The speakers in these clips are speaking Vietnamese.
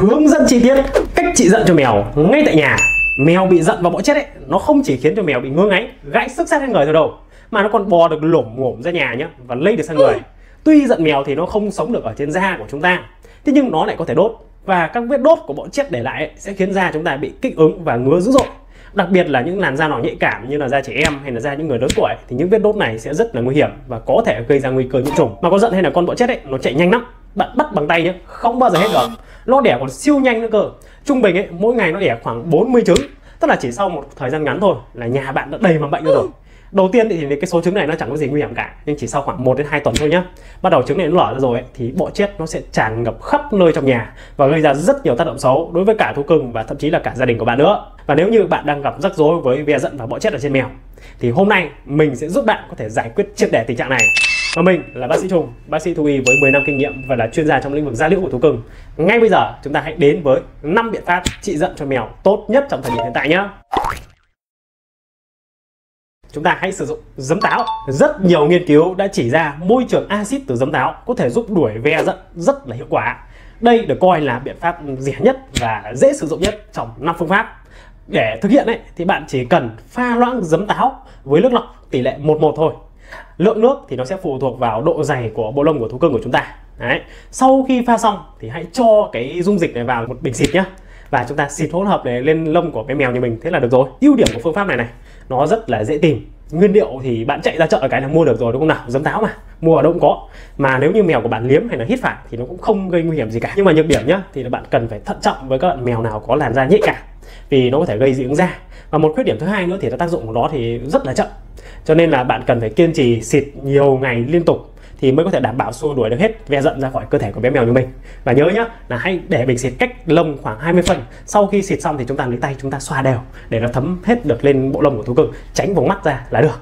hướng dẫn chi tiết cách trị giận cho mèo ngay tại nhà. Mèo bị giận và bỏ chết ấy, nó không chỉ khiến cho mèo bị ngứa ngáy, gãi xước sát lên người thôi đâu, mà nó còn bò được lổm ngổm ra nhà nhá, và lây được sang người. Tuy giận mèo thì nó không sống được ở trên da của chúng ta, thế nhưng nó lại có thể đốt, và các vết đốt của bọn chết để lại ấy, sẽ khiến da chúng ta bị kích ứng và ngứa dữ dội. Đặc biệt là những làn da nào nhạy cảm như là da trẻ em hay là da những người lớn tuổi thì những vết đốt này sẽ rất là nguy hiểm và có thể gây ra nguy cơ nhiễm trùng. Mà con giận hay là con bọ chết ấy, nó chạy nhanh lắm, bạn bắt bằng tay nhé, không bao giờ hết được. Nó đẻ còn siêu nhanh nữa cơ. Trung bình ấy, mỗi ngày nó đẻ khoảng 40 trứng, tức là chỉ sau một thời gian ngắn thôi là nhà bạn đã đầy mầm bệnh rồi. Đầu tiên thì cái số trứng này nó chẳng có gì nguy hiểm cả, nhưng chỉ sau khoảng 1 đến 2 tuần thôi nhá, bắt đầu trứng này nó lở ra rồi ấy, thì bọ chết nó sẽ tràn ngập khắp nơi trong nhà và gây ra rất nhiều tác động xấu đối với cả thú cưng và thậm chí là cả gia đình của bạn nữa. Và nếu như bạn đang gặp rắc rối với ve giận và bọ chết ở trên mèo thì hôm nay mình sẽ giúp bạn có thể giải quyết triệt để tình trạng này. Và mình là bác sĩ Trung, bác sĩ thú y với 10 năm kinh nghiệm và là chuyên gia trong lĩnh vực da liễu của thú cưng. Ngay bây giờ chúng ta hãy đến với 5 biện pháp trị giận cho mèo tốt nhất trong thời điểm hiện tại nhé. Chúng ta hãy sử dụng giấm táo. Rất nhiều nghiên cứu đã chỉ ra môi trường axit từ giấm táo có thể giúp đuổi ve giận rất là hiệu quả. Đây được coi là biện pháp rẻ nhất và dễ sử dụng nhất trong 5 phương pháp. Để thực hiện ấy, thì bạn chỉ cần pha loãng giấm táo với nước lọc tỷ lệ 1:1 thôi. Lượng nước thì nó sẽ phụ thuộc vào độ dày của bộ lông của thú cưng của chúng ta. Đấy. Sau khi pha xong thì hãy cho cái dung dịch này vào một bình xịt nhé, và chúng ta xịt hỗn hợp này lên lông của bé mèo như mình, thế là được rồi. Ưu điểm của phương pháp này nó rất là dễ tìm. Nguyên liệu thì bạn chạy ra chợ cái là mua được rồi đúng không nào? Giấm táo mà, mua ở đâu cũng có. Mà nếu như mèo của bạn liếm hay là hít phải thì nó cũng không gây nguy hiểm gì cả. Nhưng mà nhược điểm nhá, thì là bạn cần phải thận trọng với các bạn mèo nào có làn da nhạy cảm, vì nó có thể gây dị ứng da. Và một khuyết điểm thứ hai nữa thì tác dụng của nó thì rất là chậm, cho nên là bạn cần phải kiên trì xịt nhiều ngày liên tục thì mới có thể đảm bảo xua đuổi được hết ve giận ra khỏi cơ thể của bé mèo như mình. Và nhớ nhá, là hãy để bình xịt cách lông khoảng 20 phân. Sau khi xịt xong thì chúng ta lấy tay chúng ta xoa đều để nó thấm hết được lên bộ lông của thú cưng, tránh vùng mắt ra là được.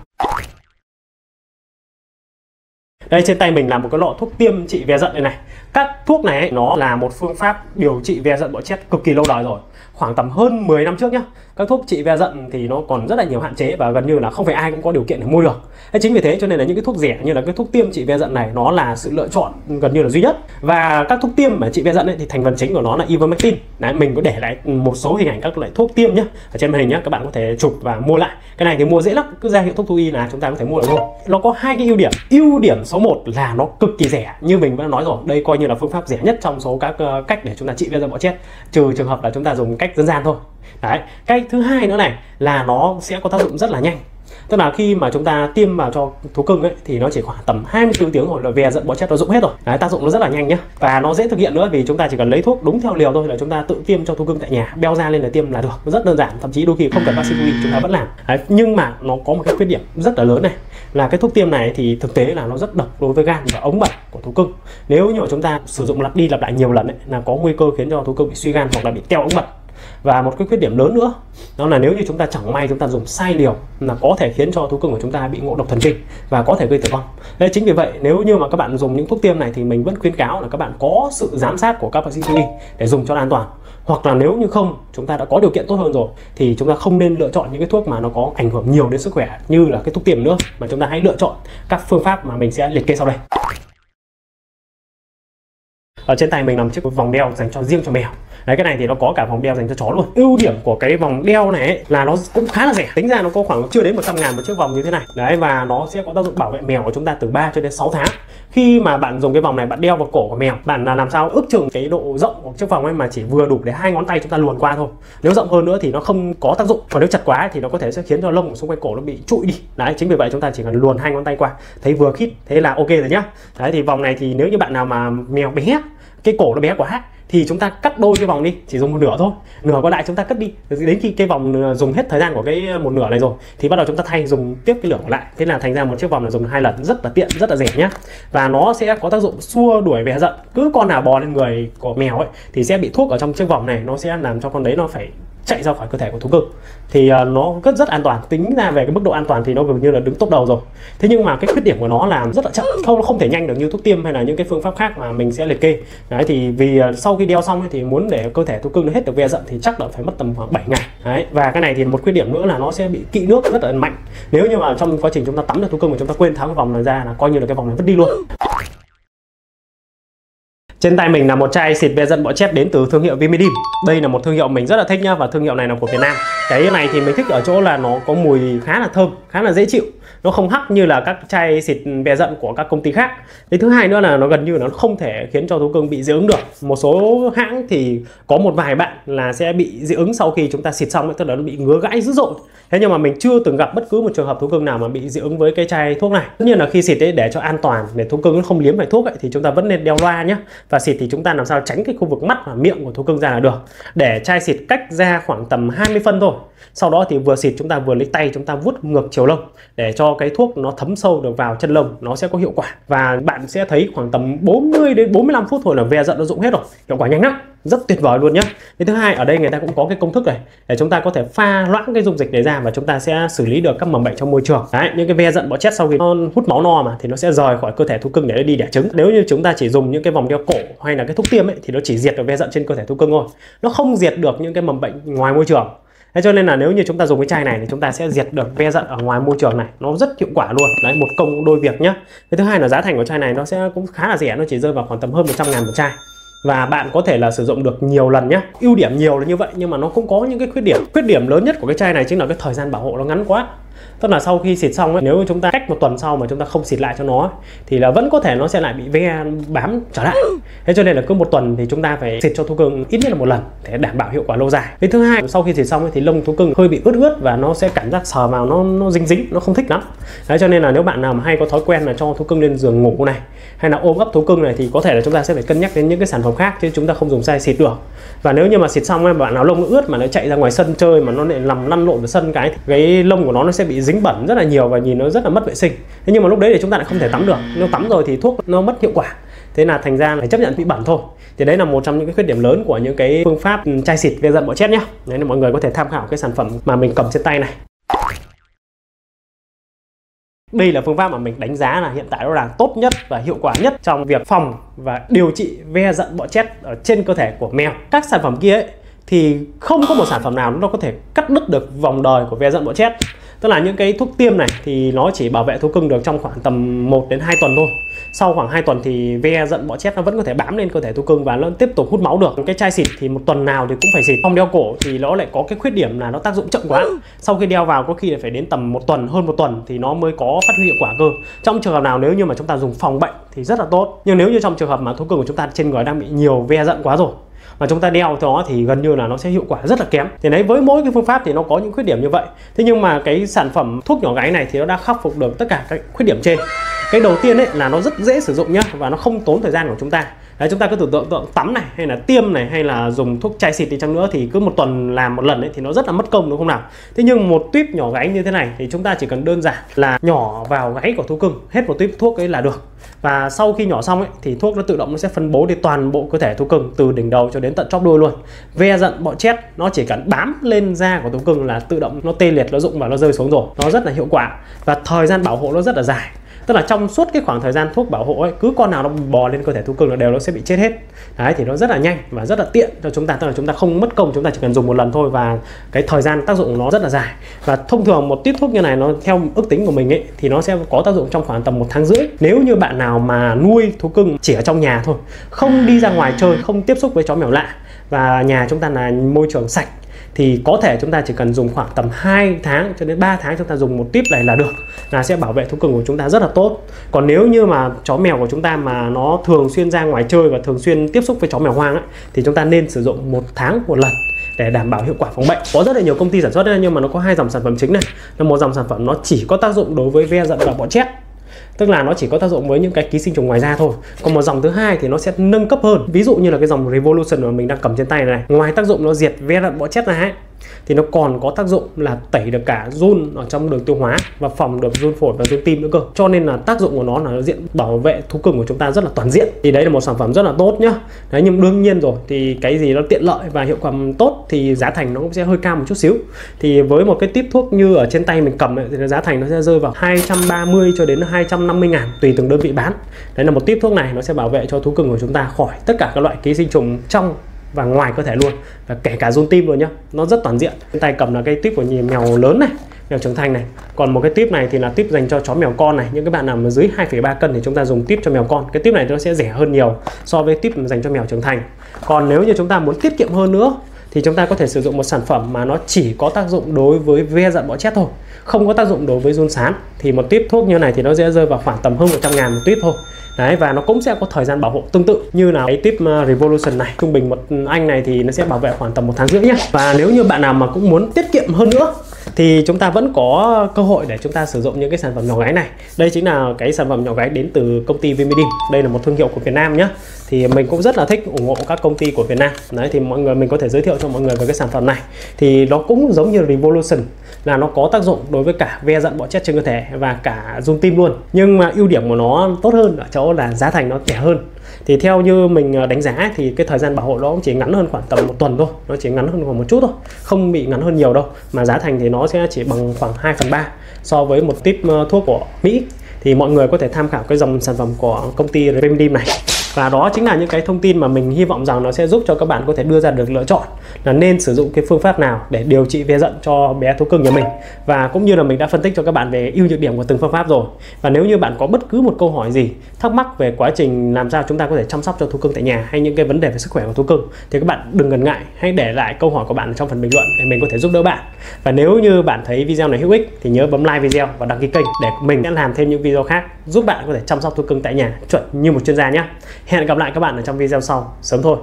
Đây, trên tay mình là một cái lọ thuốc tiêm trị ve giận đây này. Các thuốc này ấy, nó là một phương pháp điều trị ve giận bọ chết cực kỳ lâu đời rồi, khoảng tầm hơn 10 năm trước nhá. Các thuốc trị ve giận thì nó còn rất là nhiều hạn chế và gần như là không phải ai cũng có điều kiện để mua được. Thế chính vì thế cho nên là những cái thuốc rẻ như là cái thuốc tiêm trị ve giận này nó là sự lựa chọn gần như là duy nhất. Và các thuốc tiêm mà trị ve giận ấy, thì thành phần chính của nó là ivermectin. Đấy, mình có để lại một số hình ảnh các loại thuốc tiêm nhá ở trên màn hình nhá, các bạn có thể chụp và mua lại. Cái này thì mua dễ lắm, cứ ra hiệu thuốc thú y là chúng ta có thể mua được luôn. Nó có hai cái ưu điểm. Ưu điểm số 1 là nó cực kỳ rẻ, như mình đã nói rồi, đây coi như là phương pháp rẻ nhất trong số các cách để chúng ta trị ve giận bọ chết, trừ trường hợp là chúng ta dùng cách dân gian thôi. Đấy, cách thứ hai nữa này là nó sẽ có tác dụng rất là nhanh. Tức là khi mà chúng ta tiêm vào cho thú cưng ấy thì nó chỉ khoảng tầm 24 tiếng rồi là ve giận bọ chết nó rụng hết rồi. Đấy, tác dụng nó rất là nhanh nhá. Và nó dễ thực hiện nữa vì chúng ta chỉ cần lấy thuốc đúng theo liều thôi, là chúng ta tự tiêm cho thú cưng tại nhà, beo da lên là tiêm là được. Nó rất đơn giản, thậm chí đôi khi không cần bác sĩ thú y chúng ta vẫn làm. Đấy, nhưng mà nó có một cái khuyết điểm rất là lớn này, là cái thuốc tiêm này thì thực tế là nó rất độc đối với gan và ống bẩn của thú cưng. Nếu như chúng ta sử dụng lặp đi lặp lại nhiều lần ấy, là có nguy cơ khiến cho thú cưng bị suy gan hoặc là bị teo ống bẩn. Và một cái khuyết điểm lớn nữa đó là nếu như chúng ta chẳng may chúng ta dùng sai liều là có thể khiến cho thú cưng của chúng ta bị ngộ độc thần kinh và có thể gây tử vong. Đấy, chính vì vậy nếu như mà các bạn dùng những thuốc tiêm này thì mình vẫn khuyến cáo là các bạn có sự giám sát của các bác sĩ thú y để dùng cho an toàn. Hoặc là nếu như không, chúng ta đã có điều kiện tốt hơn rồi thì chúng ta không nên lựa chọn những cái thuốc mà nó có ảnh hưởng nhiều đến sức khỏe như là cái thuốc tiêm nữa, mà chúng ta hãy lựa chọn các phương pháp mà mình sẽ liệt kê sau đây. Ở trên tay mình là một chiếc vòng đeo dành cho riêng cho mèo. Đấy, cái này thì nó có cả vòng đeo dành cho chó luôn. Ưu điểm của cái vòng đeo này ấy, là nó cũng khá là rẻ, tính ra nó có khoảng chưa đến 100.000 một chiếc vòng như thế này. Đấy, và nó sẽ có tác dụng bảo vệ mèo của chúng ta từ 3 cho đến 6 tháng. Khi mà bạn dùng cái vòng này bạn đeo vào cổ của mèo, bạn là làm sao ước chừng cái độ rộng của chiếc vòng ấy mà chỉ vừa đủ để 2 ngón tay chúng ta luồn qua thôi. Nếu rộng hơn nữa thì nó không có tác dụng, còn nếu chặt quá thì nó có thể sẽ khiến cho lông ở xung quanh cổ nó bị trụi đi. Đấy, chính vì vậy chúng ta chỉ cần luồn 2 ngón tay qua, thấy vừa khít, thế là ok rồi nhá. Đấy, thì vòng này thì nếu như bạn nào mà mèo bé, cái cổ nó bé quá thì chúng ta cắt đôi cái vòng đi, chỉ dùng một nửa thôi, nửa còn lại chúng ta cất đi. Đến khi cái vòng dùng hết thời gian của cái một nửa này rồi thì bắt đầu chúng ta thay dùng tiếp cái nửa còn lại. Thế là thành ra một chiếc vòng là dùng 2 lần, rất là tiện, rất là rẻ nhá. Và nó sẽ có tác dụng xua đuổi ve giận. Cứ con nào bò lên người của mèo ấy thì sẽ bị thuốc ở trong chiếc vòng này, nó sẽ làm cho con đấy nó phải chạy ra khỏi cơ thể của thú cưng, thì nó rất an toàn. Tính ra về cái mức độ an toàn thì nó gần như là đứng top đầu rồi. Thế nhưng mà cái khuyết điểm của nó là rất là chậm, không thể nhanh được như thuốc tiêm hay là những cái phương pháp khác mà mình sẽ liệt kê. Đấy, thì vì sau khi đeo xong thì muốn để cơ thể thú cưng nó hết được ve giận thì chắc là phải mất tầm khoảng 7 ngày. Đấy, và cái này thì một khuyết điểm nữa là nó sẽ bị kỵ nước rất là mạnh. Nếu như mà trong quá trình chúng ta tắm được thú cưng mà chúng ta quên tháo cái vòng này ra là coi như là cái vòng này vứt đi luôn. Trên tay mình là một chai xịt ve giận bọ chét đến từ thương hiệu Vimedim. Đây là một thương hiệu mình rất là thích nhá, và thương hiệu này là của Việt Nam. Cái này thì mình thích ở chỗ là nó có mùi khá là thơm, khá là dễ chịu. Nó không hắc như là các chai xịt ve giận của các công ty khác. Cái thứ hai nữa là nó gần như nó không thể khiến cho thú cưng bị dị ứng được. Một số hãng thì có một vài bạn là sẽ bị dị ứng sau khi chúng ta xịt xong, tức là nó bị ngứa gãi dữ dội. Thế nhưng mà mình chưa từng gặp bất cứ một trường hợp thú cưng nào mà bị dị ứng với cái chai thuốc này. Tất nhiên là khi xịt ấy, để cho an toàn, để thú cưng nó không liếm phải thuốc ấy, thì chúng ta vẫn nên đeo loa nhé. Và xịt thì chúng ta làm sao tránh cái khu vực mắt và miệng của thú cưng ra là được. Để chai xịt cách ra khoảng tầm 20 phân thôi. Sau đó thì vừa xịt chúng ta vừa lấy tay chúng ta vuốt ngược chiều lông để cho cái thuốc nó thấm sâu được vào chân lông, nó sẽ có hiệu quả. Và bạn sẽ thấy khoảng tầm 40 đến 45 phút thôi là ve giận nó rụng hết rồi. Hiệu quả nhanh lắm, rất tuyệt vời luôn nhé. Cái thứ hai, ở đây người ta cũng có cái công thức này để chúng ta có thể pha loãng cái dung dịch này ra và chúng ta sẽ xử lý được các mầm bệnh trong môi trường. Đấy, những cái ve giận bọ chét sau khi nó hút máu no mà thì nó sẽ rời khỏi cơ thể thú cưng để nó đi đẻ trứng. Nếu như chúng ta chỉ dùng những cái vòng đeo cổ hay là cái thuốc tiêm ấy thì nó chỉ diệt được ve giận trên cơ thể thú cưng thôi. Nó không diệt được những cái mầm bệnh ngoài môi trường. Thế cho nên là nếu như chúng ta dùng cái chai này thì chúng ta sẽ diệt được ve giận ở ngoài môi trường này, nó rất hiệu quả luôn. Đấy, một công đôi việc nhá. Cái thứ hai là giá thành của chai này nó sẽ cũng khá là rẻ, nó chỉ rơi vào khoảng tầm hơn 100.000 một chai. Và bạn có thể là sử dụng được nhiều lần nhé. Ưu điểm nhiều là như vậy nhưng mà nó cũng có những cái khuyết điểm. Khuyết điểm lớn nhất của cái chai này chính là cái thời gian bảo hộ nó ngắn quá. Tức là sau khi xịt xong ấy, nếu chúng ta cách một tuần sau mà chúng ta không xịt lại cho nó ấy, thì là vẫn có thể nó sẽ lại bị ve bám trở lại. Thế cho nên là cứ một tuần thì chúng ta phải xịt cho thú cưng ít nhất là một lần để đảm bảo hiệu quả lâu dài. Cái thứ hai, sau khi xịt xong ấy, thì lông thú cưng hơi bị ướt và nó sẽ cảm giác sờ vào nó dính, nó không thích lắm. Đấy, cho nên là nếu bạn nào mà hay có thói quen là cho thú cưng lên giường ngủ này hay là ôm ấp thú cưng này thì có thể là chúng ta sẽ phải cân nhắc đến những cái sản phẩm khác, chứ chúng ta không dùng chai xịt được. Và nếu như mà xịt xong ấy, bạn nào lông nó ướt mà nó chạy ra ngoài sân chơi mà nó lại nằm lăn lộn vào sân cái lông của nó sẽ bị dính bẩn rất là nhiều và nhìn nó rất là mất vệ sinh. Thế nhưng mà lúc đấy thì chúng ta lại không thể tắm được. Nếu tắm rồi thì thuốc nó mất hiệu quả. Thế là thành ra phải chấp nhận bị bẩn thôi. Thì đấy là một trong những cái khuyết điểm lớn của những cái phương pháp chai xịt ve giận bọ chét nhá. Đấy là mọi người có thể tham khảo cái sản phẩm mà mình cầm trên tay này. Đây là phương pháp mà mình đánh giá là hiện tại nó là tốt nhất và hiệu quả nhất trong việc phòng và điều trị ve giận bọ chét ở trên cơ thể của mèo. Các sản phẩm kia ấy, thì không có một sản phẩm nào nó có thể cắt đứt được vòng đời của ve giận bọ chét. Tức là những cái thuốc tiêm này thì nó chỉ bảo vệ thú cưng được trong khoảng tầm 1 đến 2 tuần thôi. Sau khoảng 2 tuần thì ve giận bọ chét nó vẫn có thể bám lên cơ thể thú cưng và nó tiếp tục hút máu được. Cái chai xịt thì một tuần nào thì cũng phải xịt. Vòng đeo cổ thì nó lại có cái khuyết điểm là nó tác dụng chậm quá. Sau khi đeo vào có khi là phải đến tầm một tuần, hơn một tuần thì nó mới có phát huy hiệu quả cơ. Trong trường hợp nào nếu như mà chúng ta dùng phòng bệnh thì rất là tốt. Nhưng nếu như trong trường hợp mà thú cưng của chúng ta trên người đang bị nhiều ve giận quá rồi mà chúng ta đeo nó thì gần như là nó sẽ hiệu quả rất là kém. Thì đấy, với mỗi cái phương pháp thì nó có những khuyết điểm như vậy. Thế nhưng mà cái sản phẩm thuốc nhỏ gáy này thì nó đã khắc phục được tất cả các khuyết điểm trên. Cái đầu tiên ấy là nó rất dễ sử dụng nhá, và nó không tốn thời gian của chúng ta. Đấy, chúng ta cứ tưởng tượng tắm này hay là tiêm này hay là dùng thuốc chai xịt đi chăng nữa thì cứ một tuần làm một lần ấy thì nó rất là mất công, đúng không nào? Thế nhưng một tuýp nhỏ gáy như thế này thì chúng ta chỉ cần đơn giản là nhỏ vào gáy của thú cưng hết một tuýp thuốc ấy là được. Và sau khi nhỏ xong ấy thì thuốc nó tự động nó sẽ phân bố đến toàn bộ cơ thể thú cưng từ đỉnh đầu cho đến tận chóp đuôi luôn. Ve giận bọ chét nó chỉ cần bám lên da của thú cưng là tự động nó tê liệt, nó rụng và nó rơi xuống rồi. Nó rất là hiệu quả và thời gian bảo hộ nó rất là dài. Tức là trong suốt cái khoảng thời gian thuốc bảo hộ ấy, cứ con nào nó bò lên cơ thể thú cưng là đều nó sẽ bị chết hết. Đấy, thì nó rất là nhanh và rất là tiện cho chúng ta. Tức là chúng ta không mất công, chúng ta chỉ cần dùng một lần thôi và cái thời gian tác dụng của nó rất là dài. Và thông thường một tiết thuốc như này nó theo ước tính của mình ấy thì nó sẽ có tác dụng trong khoảng tầm 1 tháng rưỡi. Nếu như bạn nào mà nuôi thú cưng chỉ ở trong nhà thôi, không đi ra ngoài chơi, không tiếp xúc với chó mèo lạ và nhà chúng ta là môi trường sạch thì có thể chúng ta chỉ cần dùng khoảng tầm 2 tháng cho đến 3 tháng chúng ta dùng một tuýp này là được, là sẽ bảo vệ thú cưng của chúng ta rất là tốt. Còn nếu như mà chó mèo của chúng ta mà nó thường xuyên ra ngoài chơi và thường xuyên tiếp xúc với chó mèo hoang ấy, thì chúng ta nên sử dụng 1 tháng 1 lần để đảm bảo hiệu quả phòng bệnh. Có rất là nhiều công ty sản xuất đấy, nhưng mà nó có 2 dòng sản phẩm chính này. Là một dòng sản phẩm nó chỉ có tác dụng đối với ve giận và bọ chét, tức là nó chỉ có tác dụng với những cái ký sinh trùng ngoài da thôi. Còn một dòng thứ hai thì nó sẽ nâng cấp hơn, ví dụ như là cái dòng Revolution mà mình đang cầm trên tay này. Ngoài tác dụng nó diệt ve giận bọ chét ra ấy, thì nó còn có tác dụng là tẩy được cả giun ở trong đường tiêu hóa và phòng được giun phổi và giun tim nữa cơ. Cho nên là tác dụng của nó là diện bảo vệ thú cưng của chúng ta rất là toàn diện. Thì đấy là một sản phẩm rất là tốt nhá. Đấy, nhưng đương nhiên rồi thì cái gì nó tiện lợi và hiệu quả tốt thì giá thành nó cũng sẽ hơi cao một chút xíu. Thì với một cái típ thuốc như ở trên tay mình cầm ấy, thì giá thành nó sẽ rơi vào 230 cho đến 250 ngàn tùy từng đơn vị bán. Đấy là một típ thuốc này nó sẽ bảo vệ cho thú cưng của chúng ta khỏi tất cả các loại ký sinh trùng trong và ngoài cơ thể luôn, và kể cả giun tim luôn nhá. Nó rất toàn diện. Tay cầm là cái tuýp của mèo lớn này, mèo trưởng thành này. Còn một cái tip này thì là tip dành cho chó mèo con này. Những cái bạn nằm ở dưới 2,3 cân thì chúng ta dùng tip cho mèo con. Cái tip này nó sẽ rẻ hơn nhiều so với tip dành cho mèo trưởng thành. Còn nếu như chúng ta muốn tiết kiệm hơn nữa thì chúng ta có thể sử dụng một sản phẩm mà nó chỉ có tác dụng đối với ve dặn bọ chét thôi, không có tác dụng đối với giun sán. Thì một tip thuốc như này thì nó sẽ rơi vào khoảng tầm hơn 100.000 một tip thôi. Đấy, và nó cũng sẽ có thời gian bảo hộ tương tự như là cái tip Revolution này. Trung bình một anh này thì nó sẽ bảo vệ khoảng tầm 1,5 tháng nhé. Và nếu như bạn nào mà cũng muốn tiết kiệm hơn nữa thì chúng ta vẫn có cơ hội để chúng ta sử dụng những cái sản phẩm nhỏ gái này. Đây chính là cái sản phẩm nhỏ gái đến từ công ty Vimedim. Đây là một thương hiệu của Việt Nam nhé. Thì mình cũng rất là thích ủng hộ các công ty của Việt Nam. Đấy, thì mọi người mình có thể giới thiệu cho mọi người về cái sản phẩm này. Thì nó cũng giống như Revolution là nó có tác dụng đối với cả ve rắn bọ chét trên cơ thể và cả giun tim luôn. Nhưng mà ưu điểm của nó tốt hơn ở chỗ là giá thành nó rẻ hơn. Thì theo như mình đánh giá thì cái thời gian bảo hộ nó cũng chỉ ngắn hơn khoảng tầm 1 tuần thôi. Nó chỉ ngắn hơn khoảng một chút thôi, không bị ngắn hơn nhiều đâu. Mà giá thành thì nó sẽ chỉ bằng khoảng 2/3 so với một tip thuốc của Mỹ. Thì mọi người có thể tham khảo cái dòng sản phẩm của công ty Remdim này. Và đó chính là những cái thông tin mà mình hy vọng rằng nó sẽ giúp cho các bạn có thể đưa ra được lựa chọn là nên sử dụng cái phương pháp nào để điều trị ve rận cho bé thú cưng nhà mình. Và cũng như là mình đã phân tích cho các bạn về ưu nhược điểm của từng phương pháp rồi. Và nếu như bạn có bất cứ một câu hỏi gì thắc mắc về quá trình làm sao chúng ta có thể chăm sóc cho thú cưng tại nhà hay những cái vấn đề về sức khỏe của thú cưng thì các bạn đừng ngần ngại, hãy để lại câu hỏi của bạn trong phần bình luận để mình có thể giúp đỡ bạn. Và nếu như bạn thấy video này hữu ích thì nhớ bấm like video và đăng ký kênh để mình sẽ làm thêm những video khác giúp bạn có thể chăm sóc thú cưng tại nhà chuẩn như một chuyên gia nhé. Hẹn gặp lại các bạn ở trong video sau sớm thôi.